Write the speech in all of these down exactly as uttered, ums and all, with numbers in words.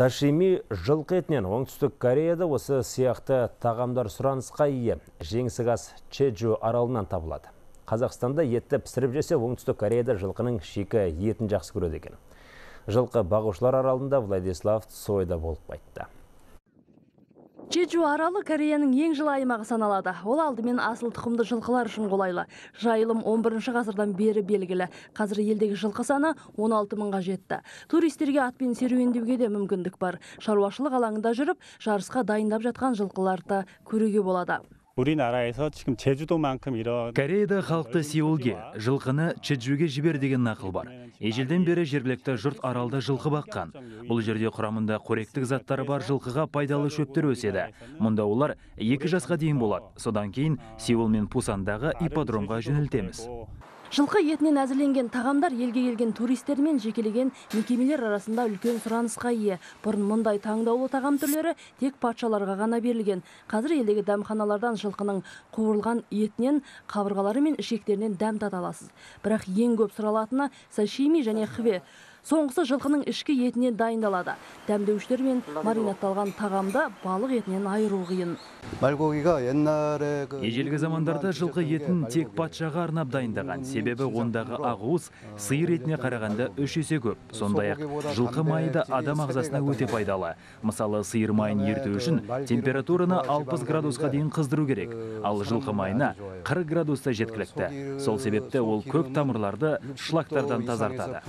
Сашими жылқы етінен оңтүстік Кореяда осы сияқты тағамдар сұранысқа ие. Жеңсі газ Чеджу аралынан табылады. Қазақстанда етті пісіріп жесе, оңтүстік Кореяда жылқының шикі етін жақсы көреді екен. Жылқы бағушылар аралында Владислав Цойда болып қайтты. Чеджу аралы Кореяның ең жылы аймағы саналады. Ол алдымен асыл тұқымды жылқылар үшін қолайлы. Жайылым он бірінші ғасырдан бері белгілі. Қазір елдегі жылқы саны он алты мыңға жетті. Туристерге атпен серуендеуге де мүмкіндік бар. Шаруашылық алаңында жүріп, жарысқа дайындап жатқан жылқыларды көруге болады. Кореяда халықты Сеулге, жылқыны Чеджуге жібер деген нақыл бар. Ежелден бері жергілікті жұрт аралда жылқы баққан. Бұл жерде құрамында қоректік заттары бар жылқыға пайдалы шөптер өседі. Мұнда олар екі жасқа дейін болады. Содан кейін Сеул мен Пусандағы ипподромға жөнелтеміз. Жылқы етінен әзірленген тағамдар елге келген туристер мен жекелеген мекемелер арасында үлкен сұранысқа ие. Бұрын мұндай таңдаулы тағам түрлері тек патшаларға ғана берілген. Қазір елдегі дәмханалардан жылқының қуырылған етінен, қабырғалары мен ішектерінен дәм тата аласыз. Бірақ ең көп сұралатыны сашими және хве. Соңғысы жылқының ішкі етінен дайындалады. Дәмдеушілер мен маринатталған тағамды балық етінен айыру қиын. Ежелгі замандарда жылқы етін тек патшаға арнап дайындаған, себебі ондағы ағуыз сиыр етіне қарағанда үш есе көп. Сондай-ақ жылқы майы да адам ағзасына өте пайдалы. Мысалы, сиыр майын ерту үшін температураны алпыс градусқа дейін қыздыру керек, ал жылқы майына қырық градуста жеткілікті. Сол себепті ол көп тамырларды шлактардан тазартады.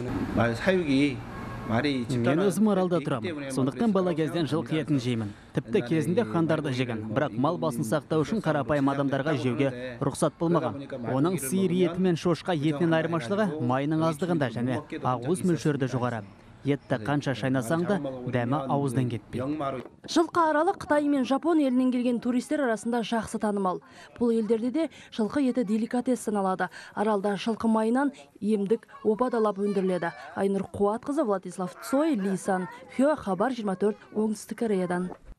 Мен өзім аралда тұрамын, сондықтан бала кезден жылқы етін жеймін. Тіпті кезінде хандарды жеген, бірақ мал басын сақтау үшін қарапайым адамдарға жеуге рұқсат болмаған. Оның сиыр еті мен шошқа етінен айырмашылығы майының аздығында және ағуыз мөлшерде жоғары. Етті қанша шайнасаң да, дәмі ауыздан кетпейді. Жылқы аралы Қытай мен Жапон елінен келген туристер арасында жақсы танымал. Бұл елдерде де жылқы еті деликатес саналады. Аралда жылқы майынан емдік обадалап өндіріледі. Айнұр Қуатқызы, Владислав Цой, Лисан, Хио, Хабар жиырма төрт, Оңтүстік Кореядан.